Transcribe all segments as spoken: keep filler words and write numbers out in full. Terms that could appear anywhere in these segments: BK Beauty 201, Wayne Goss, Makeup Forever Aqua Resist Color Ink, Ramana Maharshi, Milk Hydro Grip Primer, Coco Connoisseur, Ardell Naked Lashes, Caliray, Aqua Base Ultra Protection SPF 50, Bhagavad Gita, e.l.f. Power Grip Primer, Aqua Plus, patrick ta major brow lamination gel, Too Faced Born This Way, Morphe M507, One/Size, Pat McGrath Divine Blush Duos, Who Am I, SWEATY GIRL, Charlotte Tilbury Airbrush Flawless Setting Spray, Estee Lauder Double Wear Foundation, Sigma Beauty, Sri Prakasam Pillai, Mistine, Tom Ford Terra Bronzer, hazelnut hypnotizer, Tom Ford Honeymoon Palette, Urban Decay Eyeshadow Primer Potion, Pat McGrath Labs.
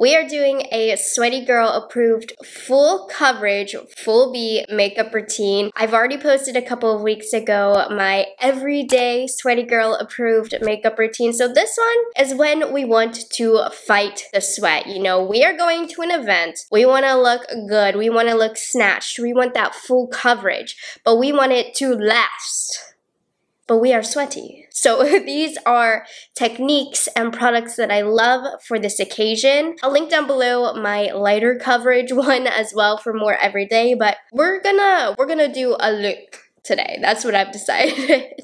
We are doing a Sweaty Girl approved full coverage, full B makeup routine. I've already posted a couple of weeks ago my everyday Sweaty Girl approved makeup routine. So this one is when we want to fight the sweat. You know, we are going to an event. We want to look good. We want to look snatched. We want that full coverage, but we want it to last. But we are sweaty. So these are techniques and products that I love for this occasion. I'll link down below my lighter coverage one as well for more everyday, but we're gonna we're gonna do a look today. That's what I've decided.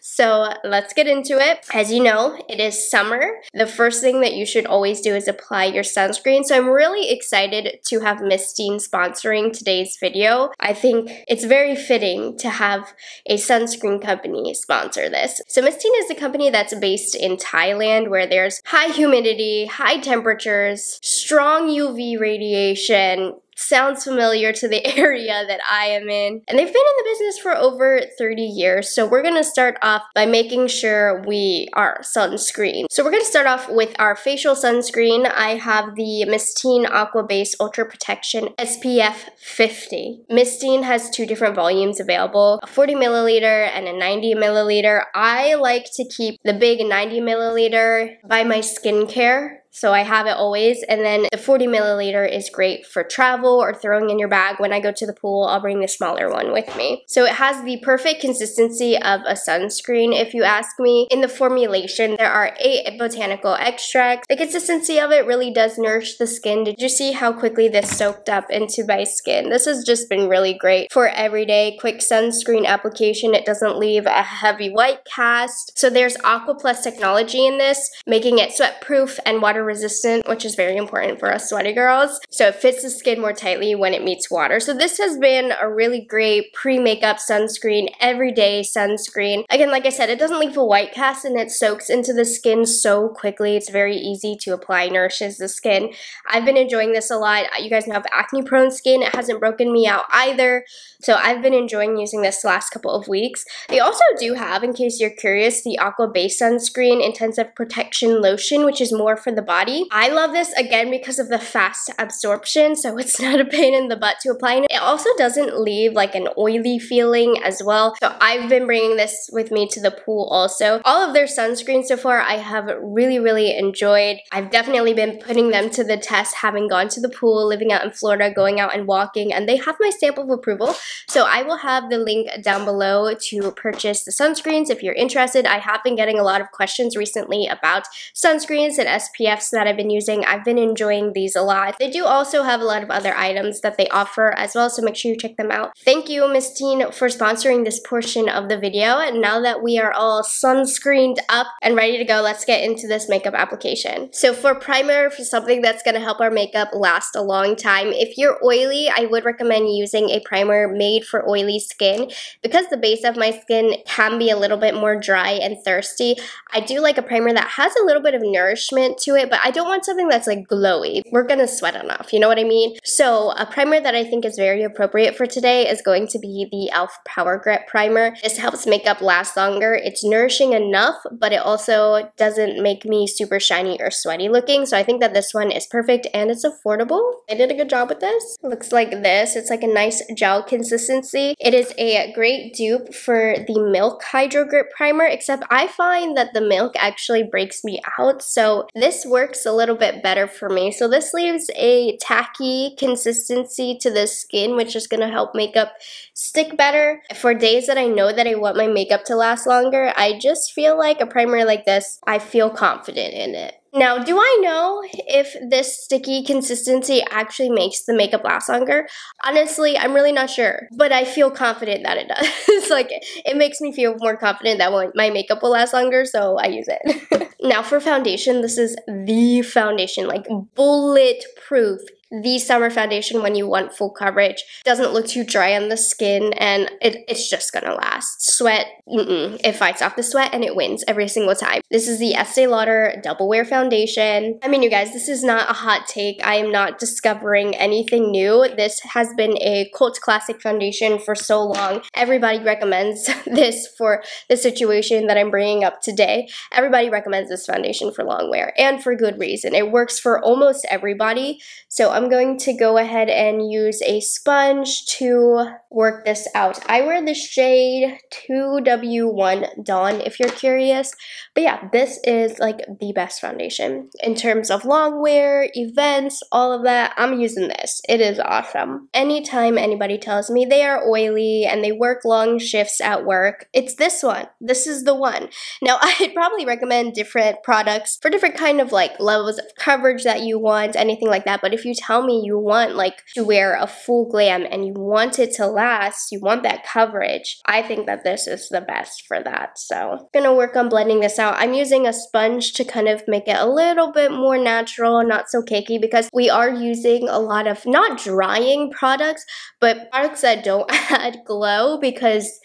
So let's get into it. As you know, it is summer. The first thing that you should always do is apply your sunscreen. So I'm really excited to have Mistine sponsoring today's video. I think it's very fitting to have a sunscreen company sponsor this. So Mistine is a company that's based in Thailand, where there's high humidity, high temperatures, strong U V radiation. Sounds familiar to the area that I am in. And they've been in the business for over thirty years. So we're gonna start off by making sure we are sunscreened. So we're gonna start off with our facial sunscreen. I have the Mistine Aqua Base Ultra Protection S P F fifty. Mistine has two different volumes available, a forty milliliter and a ninety milliliter. I like to keep the big ninety milliliter by my skincare. So I have it always, and then the forty milliliter is great for travel or throwing in your bag. When I go to the pool, I'll bring the smaller one with me. So it has the perfect consistency of a sunscreen, if you ask me. In the formulation, there are eight botanical extracts. The consistency of it really does nourish the skin. Did you see how quickly this soaked up into my skin? This has just been really great for everyday quick sunscreen application. It doesn't leave a heavy white cast. So there's Aqua Plus technology in this, making it sweat-proof and water resistant, which is very important for us sweaty girls. So it fits the skin more tightly when it meets water. So this has been a really great pre-makeup sunscreen, everyday sunscreen. Again, like I said, it doesn't leave a white cast and it soaks into the skin so quickly. It's very easy to apply, nourishes the skin. I've been enjoying this a lot. You guys know I have acne prone skin. It hasn't broken me out either. So I've been enjoying using this the last couple of weeks. They also do have, in case you're curious, the Aqua Base Sunscreen Intensive Protection Lotion, which is more for the body. I love this again because of the fast absorption, so it's not a pain in the butt to apply. And it also doesn't leave like an oily feeling as well. So I've been bringing this with me to the pool also. All of their sunscreens so far I have really, really enjoyed. I've definitely been putting them to the test, having gone to the pool, living out in Florida, going out and walking, and they have my stamp of approval. So I will have the link down below to purchase the sunscreens if you're interested. I have been getting a lot of questions recently about sunscreens and S P F that I've been using. I've been enjoying these a lot. They do also have a lot of other items that they offer as well, so make sure you check them out. Thank you, Mistine, for sponsoring this portion of the video. And now that we are all sunscreened up and ready to go, let's get into this makeup application. So for primer, for something that's going to help our makeup last a long time, if you're oily, I would recommend using a primer made for oily skin. Because the base of my skin can be a little bit more dry and thirsty, I do like a primer that has a little bit of nourishment to it, but I don't want something that's like glowy. We're gonna sweat enough, you know what I mean? So a primer that I think is very appropriate for today is going to be the e l f. Power Grip Primer. This helps makeup last longer. It's nourishing enough, but it also doesn't make me super shiny or sweaty looking. So I think that this one is perfect and it's affordable. I did a good job with this. It looks like this. It's like a nice gel consistency. It is a great dupe for the Milk Hydro Grip Primer, except I find that the milk actually breaks me out. So this works a little bit better for me. So this leaves a tacky consistency to the skin, which is going to help makeup stick better. For days that I know that I want my makeup to last longer, I just feel like a primer like this, I feel confident in it. Now, do I know if this sticky consistency actually makes the makeup last longer? Honestly, I'm really not sure, but I feel confident that it does. Like, it makes me feel more confident that my makeup will last longer, so I use it. Now for foundation, this is the foundation, like bulletproof. the summer foundation when you want full coverage. Doesn't look too dry on the skin, and it, it's just gonna last. Sweat, mm-mm, it fights off the sweat and it wins every single time. This is the Estee Lauder Double Wear Foundation. I mean, you guys, this is not a hot take. I am not discovering anything new. This has been a cult classic foundation for so long. Everybody recommends this for the situation that I'm bringing up today. Everybody recommends this foundation for long wear, and for good reason. It works for almost everybody. So I'm going to go ahead and use a sponge to work this out. I wear the shade two W one Dawn, if you're curious. But yeah, this is like the best foundation in terms of long wear, events, all of that. I'm using this. It is awesome. Anytime anybody tells me they are oily and they work long shifts at work, it's this one. This is the one. Now, I'd probably recommend different products for different kind of like levels of coverage that you want, anything like that. But if you tell me you want like to wear a full glam and you want it to last, you want that coverage, I think that this is the best for that. So I'm gonna work on blending this out. I'm using a sponge to kind of make it a little bit more natural, not so cakey, because we are using a lot of not drying products, but products that don't add glow, because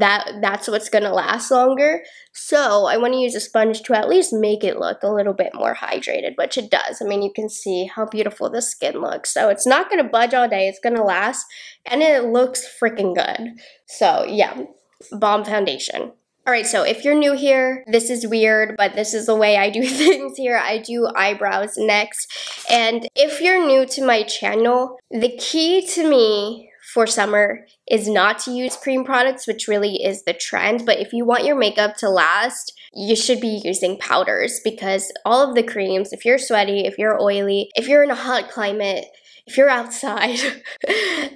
that that's what's gonna last longer. So I want to use a sponge to at least make it look a little bit more hydrated, which it does. I mean, you can see how beautiful the skin looks. So it's not gonna budge all day, it's gonna last, and it looks freaking good. So yeah, bomb foundation. Alright, so if you're new here, this is weird, but this is the way I do things here. I do eyebrows next. And if you're new to my channel, the key to me for summer is not to use cream products, which really is the trend. But if you want your makeup to last, you should be using powders, because all of the creams, if you're sweaty, if you're oily, if you're in a hot climate, if you're outside,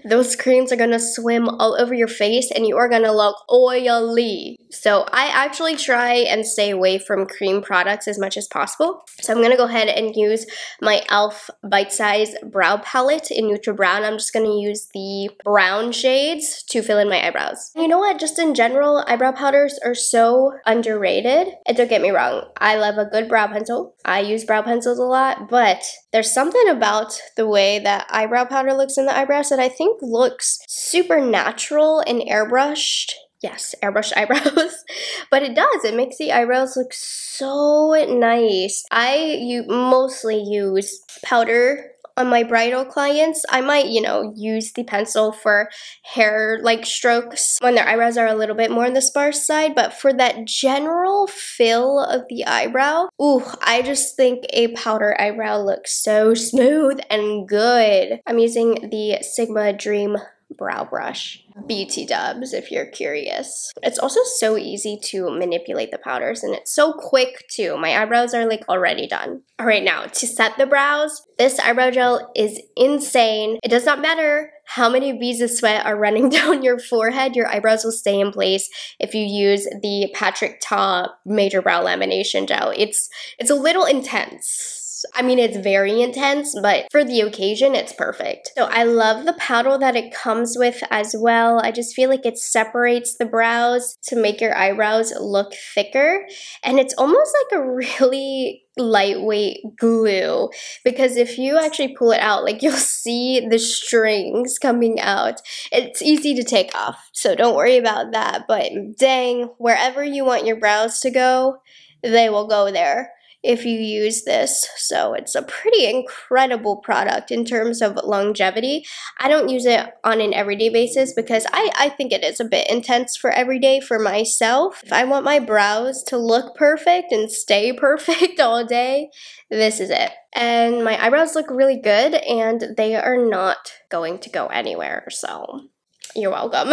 those creams are gonna swim all over your face and you are gonna look oily. So I actually try and stay away from cream products as much as possible. So I'm gonna go ahead and use my e l f. Bite Size Brow Palette in Neutral Brown. I'm just gonna use the brown shades to fill in my eyebrows. You know what? Just in general, eyebrow powders are so underrated. And don't get me wrong, I love a good brow pencil. I use brow pencils a lot, but there's something about the way that eyebrow powder looks in the eyebrows that I think looks super natural and airbrushed. Yes, airbrushed eyebrows. But it does, it makes the eyebrows look so nice. I you mostly use powder on my bridal clients. I might, you know, use the pencil for hair like strokes when their eyebrows are a little bit more on the sparse side, but for that general fill of the eyebrow, ooh, I just think a powder eyebrow looks so smooth and good. I'm using the Sigma Dream brow brush, B T dubs if you're curious. It's also so easy to manipulate the powders, and it's so quick too. My eyebrows are like already done. All right, now to set the brows, this eyebrow gel is insane. It does not matter how many beads of sweat are running down your forehead, your eyebrows will stay in place if you use the Patrick Ta Major Brow Lamination Gel. It's it's a little intense. I mean, it's very intense, but for the occasion, it's perfect. So I love the paddle that it comes with as well. I just feel like it separates the brows to make your eyebrows look thicker. And it's almost like a really lightweight glue, because if you actually pull it out, like, you'll see the strings coming out. It's easy to take off, so don't worry about that. But dang, wherever you want your brows to go, they will go there if you use this. So it's a pretty incredible product in terms of longevity. I don't use it on an everyday basis because I, I think it is a bit intense for everyday for myself. If I want my brows to look perfect and stay perfect all day, this is it. And my eyebrows look really good, and they are not going to go anywhere, so you're welcome.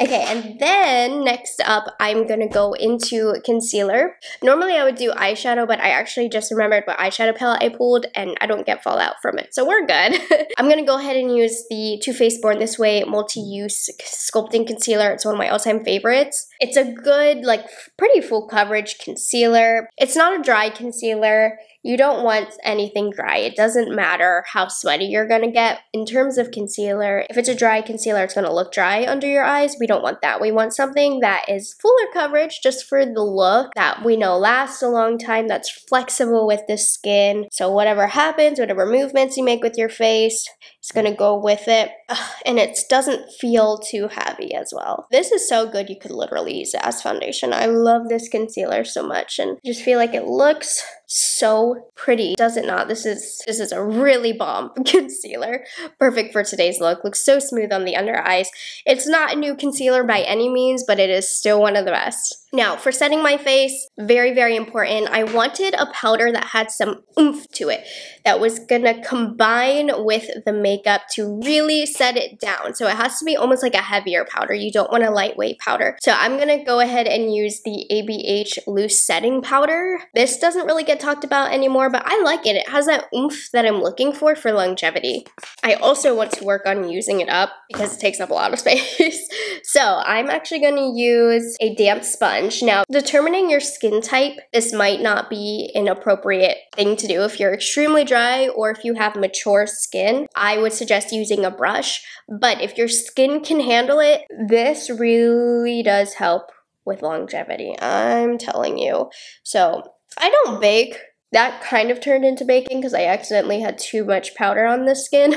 Okay, and then next up, I'm gonna go into concealer. Normally I would do eyeshadow, but I actually just remembered what eyeshadow palette I pulled, and I don't get fallout from it, so we're good. I'm gonna go ahead and use the Too Faced Born This Way Multi-Use Sculpting Concealer. It's one of my all-time favorites. It's a good, like, pretty full coverage concealer. It's not a dry concealer. You don't want anything dry. It doesn't matter how sweaty you're going to get. In terms of concealer, if it's a dry concealer, it's going to look dry under your eyes. We don't want that. We want something that is fuller coverage just for the look, that we know lasts a long time, that's flexible with the skin. So whatever happens, whatever movements you make with your face, it's going to go with it. Ugh, and it doesn't feel too heavy as well. This is so good. You could literally use it as foundation. I love this concealer so much and just feel like it looks so pretty, does it not? This is this is a really bomb concealer. Perfect for today's look. Looks so smooth on the under eyes. It's not a new concealer by any means, but it is still one of the best. Now, for setting my face, very, very important. I wanted a powder that had some oomph to it, that was gonna combine with the makeup to really set it down. So it has to be almost like a heavier powder. You don't want a lightweight powder. So I'm gonna go ahead and use the A B H Loose Setting Powder. This doesn't really get talked about anymore, but I like it. It has that oomph that I'm looking for for longevity. I also want to work on using it up because it takes up a lot of space. So I'm actually gonna use a damp sponge. Now, determining your skin type, this might not be an appropriate thing to do if you're extremely dry or if you have mature skin. I would suggest using a brush, but if your skin can handle it, this really does help with longevity, I'm telling you. So, I don't bake. That kind of turned into baking because I accidentally had too much powder on the skin,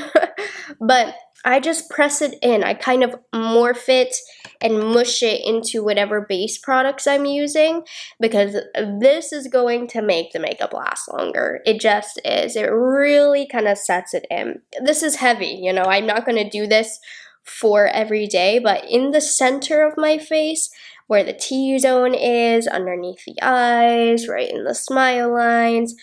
but I just press it in. I kind of morph it and mush it into whatever base products I'm using because this is going to make the makeup last longer. It just is. It really kind of sets it in. This is heavy, you know. I'm not going to do this for every day, but in the center of my face, where the T-zone is, underneath the eyes, right in the smile lines,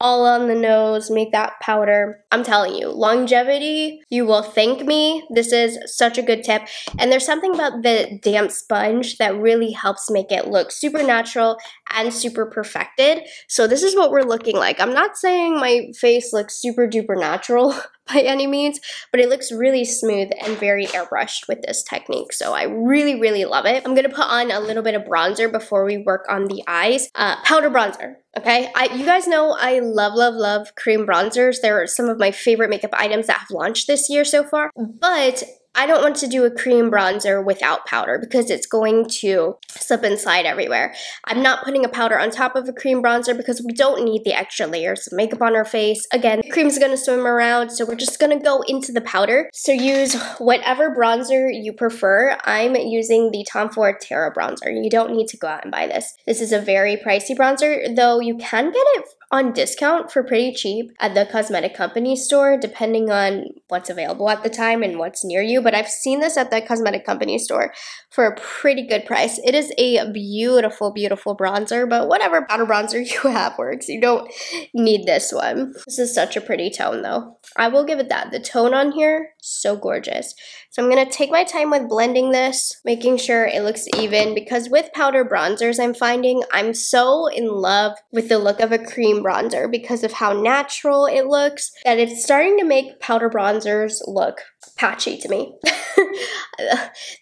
all on the nose, make that powder. I'm telling you, longevity, you will thank me. This is such a good tip. And there's something about the damp sponge that really helps make it look super natural and super perfected. So this is what we're looking like. I'm not saying my face looks super duper natural by any means, but it looks really smooth and very airbrushed with this technique. So I really, really love it. I'm gonna put on a little bit of bronzer before we work on the eyes. Uh, powder bronzer. Okay, I, you guys know I love, love, love cream bronzers. They're some of my favorite makeup items that have launched this year so far, but I don't want to do a cream bronzer without powder because it's going to slip and slide everywhere. I'm not putting a powder on top of a cream bronzer because we don't need the extra layers of makeup on our face. Again, the cream's gonna swim around, so we're just gonna go into the powder. So use whatever bronzer you prefer. I'm using the Tom Ford Terra Bronzer. You don't need to go out and buy this. This is a very pricey bronzer, though you can get it on discount for pretty cheap at the cosmetic company store, depending on what's available at the time and what's near you. But I've seen this at the cosmetic company store for a pretty good price. It is a beautiful, beautiful bronzer, but whatever powder bronzer you have works. You don't need this one. This is such a pretty tone though. I will give it that. The tone on here, so gorgeous. So I'm gonna take my time with blending this, making sure it looks even, because with powder bronzers, I'm finding I'm so in love with the look of a cream bronzer because of how natural it looks that it's starting to make powder bronzers look patchy to me.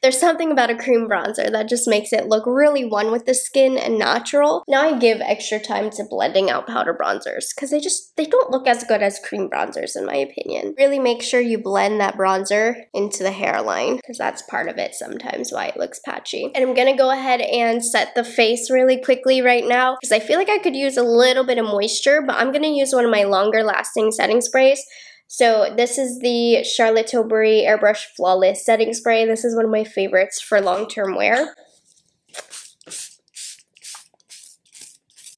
There's something about a cream bronzer that just makes it look really one with the skin and natural. Now I give extra time to blending out powder bronzers because they just, they don't look as good as cream bronzers in my opinion. Really make sure you blend that bronzer into the hairline because that's part of it sometimes why it looks patchy. And I'm gonna go ahead and set the face really quickly right now because I feel like I could use a little bit of moisture, but I'm gonna use one of my longer lasting setting sprays. So this is the Charlotte Tilbury Airbrush Flawless Setting Spray. This is one of my favorites for long-term wear.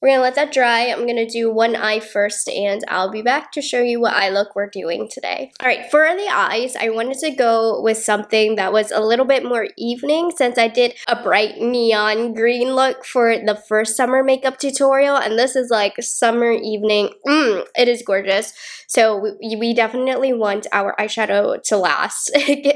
We're gonna let that dry. I'm gonna do one eye first and I'll be back to show you what eye look we're doing today. All right, for the eyes, I wanted to go with something that was a little bit more evening since I did a bright neon green look for the first summer makeup tutorial, and this is like summer evening. Mm, it is gorgeous. So we, we definitely want our eyeshadow to last,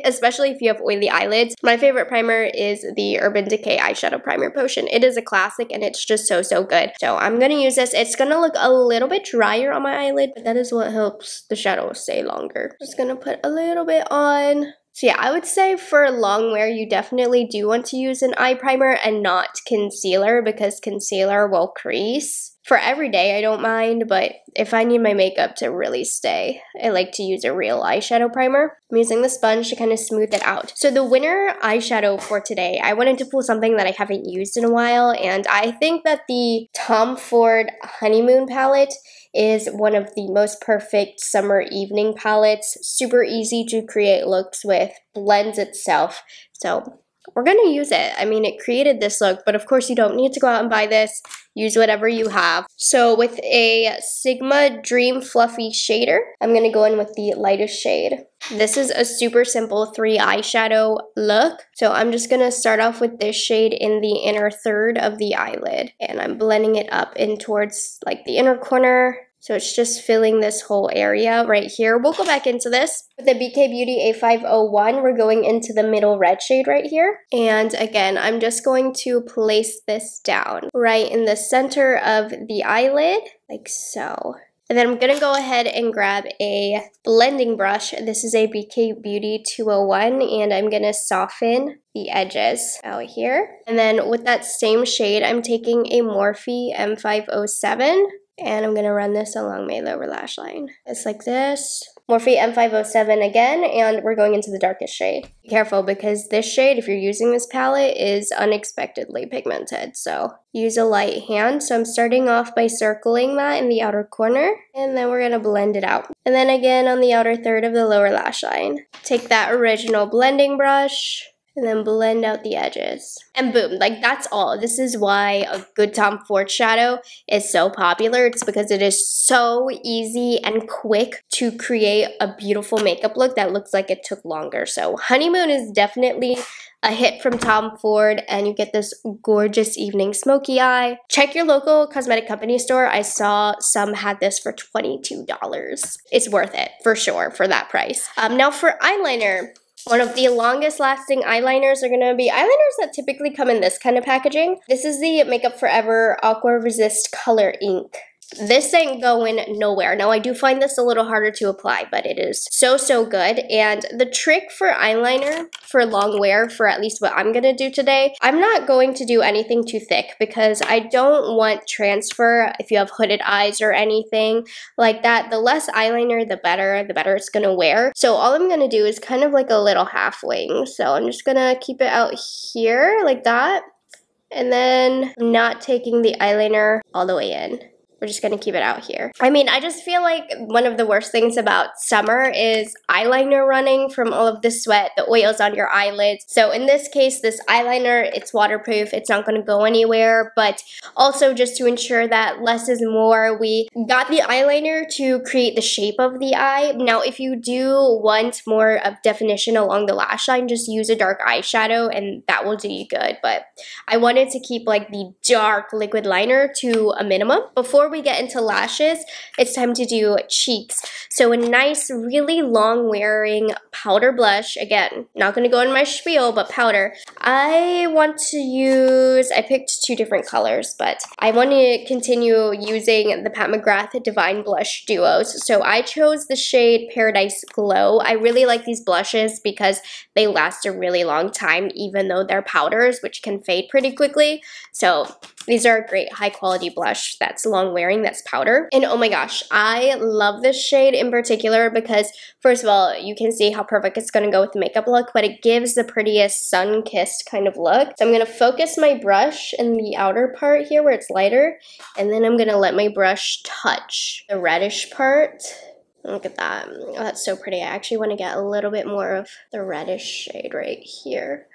especially if you have oily eyelids. My favorite primer is the Urban Decay Eyeshadow Primer Potion. It is a classic and it's just so, so good. So I'm gonna use this. It's gonna look a little bit drier on my eyelid, but that is what helps the shadow stay longer. Just gonna put a little bit on. So yeah, I would say for long wear, you definitely do want to use an eye primer and not concealer because concealer will crease. For every day, I don't mind, but if I need my makeup to really stay, I like to use a real eyeshadow primer. I'm using the sponge to kind of smooth it out. So the winter eyeshadow for today, I wanted to pull something that I haven't used in a while, and I think that the Tom Ford Honeymoon Palette is one of the most perfect summer evening palettes. Super easy to create looks with, blends itself, so we're gonna use it. I mean, it created this look, but of course you don't need to go out and buy this. Use whatever you have. So with a Sigma Dream Fluffy Shader, I'm gonna go in with the lightest shade. This is a super simple three eyeshadow look. So I'm just gonna start off with this shade in the inner third of the eyelid, and I'm blending it up in towards like the inner corner. So it's just filling this whole area right here. We'll go back into this. With the B K Beauty A five oh one, we're going into the middle red shade right here. And again, I'm just going to place this down right in the center of the eyelid, like so. And then I'm gonna go ahead and grab a blending brush. This is a B K Beauty two oh one, and I'm gonna soften the edges out here. And then with that same shade, I'm taking a Morphe M five oh seven. And I'm gonna run this along my lower lash line. It's like this. Morphe M five oh seven again, and we're going into the darkest shade. Be careful, because this shade, if you're using this palette, is unexpectedly pigmented, so use a light hand. So I'm starting off by circling that in the outer corner, and then we're gonna blend it out. And then again on the outer third of the lower lash line. Take that original blending brush, and then blend out the edges. And boom, like that's all. This is why a good Tom Ford shadow is so popular. It's because it is so easy and quick to create a beautiful makeup look that looks like it took longer. So Honeymoon is definitely a hit from Tom Ford, and you get this gorgeous evening smoky eye. Check your local cosmetic company store. I saw some had this for twenty-two dollars. It's worth it, for sure, for that price. Um, now for eyeliner. One of the longest lasting eyeliners are going to be eyeliners that typically come in this kind of packaging. This is the Makeup Forever Aqua Resist Color Ink. This ain't going nowhere. Now I do find this a little harder to apply, but it is so, so good. And the trick for eyeliner for long wear, for at least what I'm gonna do today, I'm not going to do anything too thick because I don't want transfer if you have hooded eyes or anything like that. The less eyeliner, the better, the better it's gonna wear. So all I'm gonna do is kind of like a little half wing. So I'm just gonna keep it out here like that. And then I'm not taking the eyeliner all the way in. We're just gonna keep it out here. I mean, I just feel like one of the worst things about summer is eyeliner running from all of the sweat, the oils on your eyelids. So in this case, this eyeliner, it's waterproof, it's not gonna go anywhere, but also just to ensure that less is more, we got the eyeliner to create the shape of the eye. Now, if you do want more of definition along the lash line, just use a dark eyeshadow and that will do you good. But I wanted to keep like the dark liquid liner to a minimum. Before we get into lashes, it's time to do cheeks. So a nice, really long wearing powder blush. Again, not gonna go in my spiel, but powder. I want to use, I picked two different colors, but I want to continue using the Pat McGrath Divine Blush Duos. So I chose the shade Paradise Glow. I really like these blushes because they last a really long time, even though they're powders, which can fade pretty quickly. So these are a great high quality blush that's long wearing, that's powder. And oh my gosh, I love this shade in particular because first of all, you can see how perfect it's gonna go with the makeup look, but it gives the prettiest sun-kissed kind of look. So I'm gonna focus my brush in the outer part here where it's lighter, and then I'm gonna let my brush touch the reddish part. Look at that. Oh, that's so pretty. I actually wanna get a little bit more of the reddish shade right here.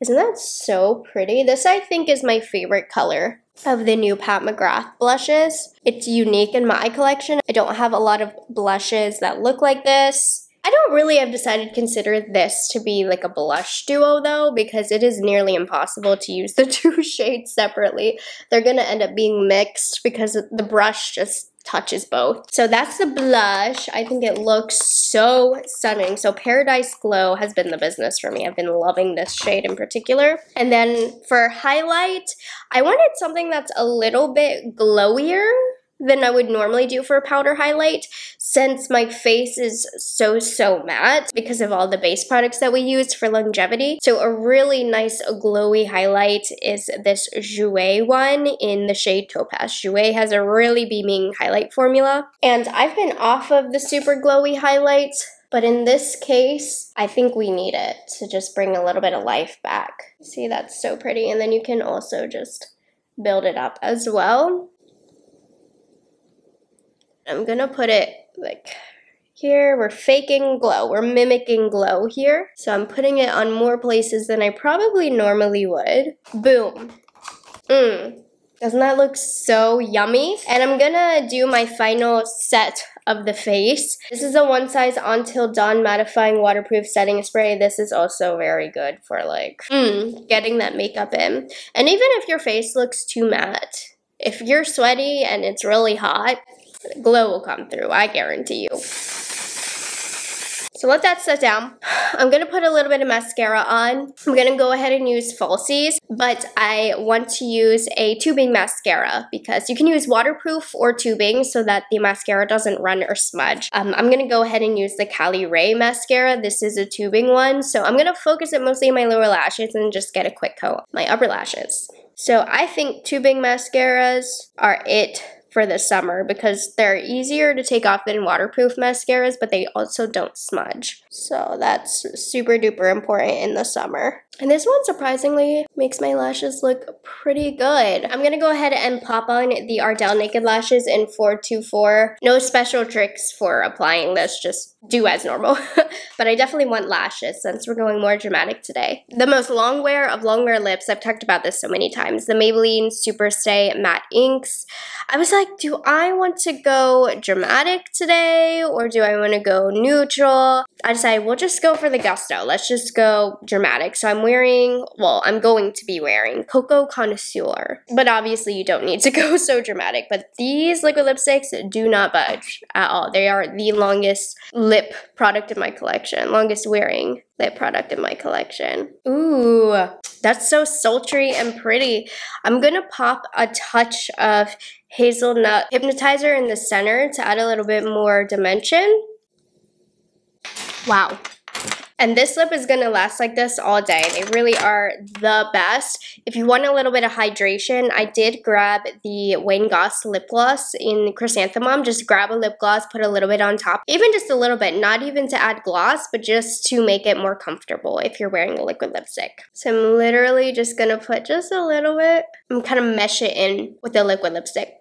Isn't that so pretty? This, I think, is my favorite color of the new Pat McGrath blushes. It's unique in my collection. I don't have a lot of blushes that look like this. I don't really have decided to consider this to be like a blush duo though, because it is nearly impossible to use the two shades separately. They're gonna end up being mixed because the brush just touches both. So that's the blush. I think it looks so stunning. So Paradise Glow has been the business for me. I've been loving this shade in particular. And then for highlight, I wanted something that's a little bit glowier. than I would normally do for a powder highlight, since my face is so, so matte because of all the base products that we use for longevity. So a really nice glowy highlight is this Jouer one in the shade Topaz. Jouer has a really beaming highlight formula. And I've been off of the super glowy highlights, but in this case, I think we need it to just bring a little bit of life back. See, that's so pretty. And then you can also just build it up as well. I'm gonna put it like here. We're faking glow. We're mimicking glow here. So I'm putting it on more places than I probably normally would. Boom. Mmm. Doesn't that look so yummy? And I'm gonna do my final set of the face. This is a One/Size Until Dawn Mattifying Waterproof Setting Spray. This is also very good for like mm, getting that makeup in. And even if your face looks too matte, if you're sweaty and it's really hot, glow will come through, I guarantee you. So let that set down. I'm gonna put a little bit of mascara on. I'm gonna go ahead and use falsies, but I want to use a tubing mascara because you can use waterproof or tubing so that the mascara doesn't run or smudge. Um, I'm gonna go ahead and use the Caliray mascara. This is a tubing one, so I'm gonna focus it mostly on my lower lashes and just get a quick coat on my upper lashes. So I think tubing mascaras are it for the summer because they're easier to take off than waterproof mascaras, but they also don't smudge. So that's super duper important in the summer. And this one surprisingly makes my lashes look pretty good. I'm gonna go ahead and pop on the Ardell Naked Lashes in four two four. No special tricks for applying this, just do as normal. But I definitely want lashes since we're going more dramatic today. The most long wear of long wear lips, I've talked about this so many times, the Maybelline Superstay Matte Inks. I was like, do I want to go dramatic today or do I want to go neutral? I decided we'll just go for the gusto. Let's just go dramatic. So I'm wearing, well, I'm going to be wearing Coco Connoisseur. But obviously you don't need to go so dramatic. But these liquid lipsticks do not budge at all. They are the longest lip product in my collection. Longest wearing lip product in my collection. Ooh, that's so sultry and pretty. I'm gonna pop a touch of hazelnut hypnotizer in the center to add a little bit more dimension. Wow. And this lip is gonna last like this all day. They really are the best. If you want a little bit of hydration, I did grab the Wayne Goss lip gloss in Chrysanthemum. Just grab a lip gloss, put a little bit on top. Even just a little bit, not even to add gloss, but just to make it more comfortable if you're wearing a liquid lipstick. So I'm literally just gonna put just a little bit. I'm kind of mesh it in with the liquid lipstick.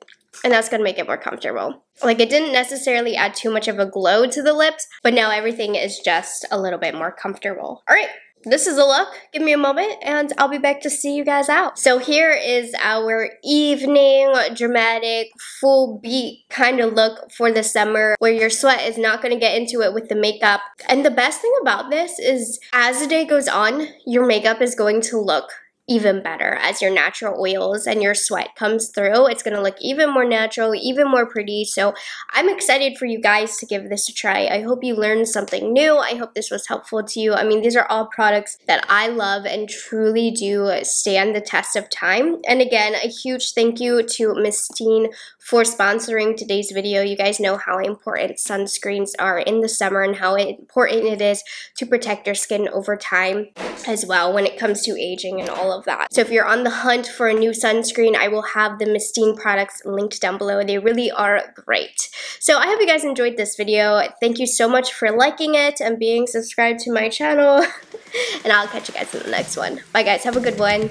And that's gonna make it more comfortable. Like, it didn't necessarily add too much of a glow to the lips, but now everything is just a little bit more comfortable. All right, this is a look. Give me a moment and I'll be back to see you guys out. So here is our evening dramatic full beat kind of look for the summer where your sweat is not going to get into it with the makeup. And the best thing about this is as the day goes on, your makeup is going to look even better. As your natural oils and your sweat comes through, it's gonna look even more natural, even more pretty. So I'm excited for you guys to give this a try. I hope you learned something new. I hope this was helpful to you. I mean, these are all products that I love and truly do stand the test of time. And again, a huge thank you to Mistine for sponsoring today's video. You guys know how important sunscreens are in the summer and how important it is to protect your skin over time as well when it comes to aging and all of that. So if you're on the hunt for a new sunscreen, I will have the Mistine products linked down below. They really are great. So I hope you guys enjoyed this video. Thank you so much for liking it and being subscribed to my channel. And I'll catch you guys in the next one. Bye guys, have a good one.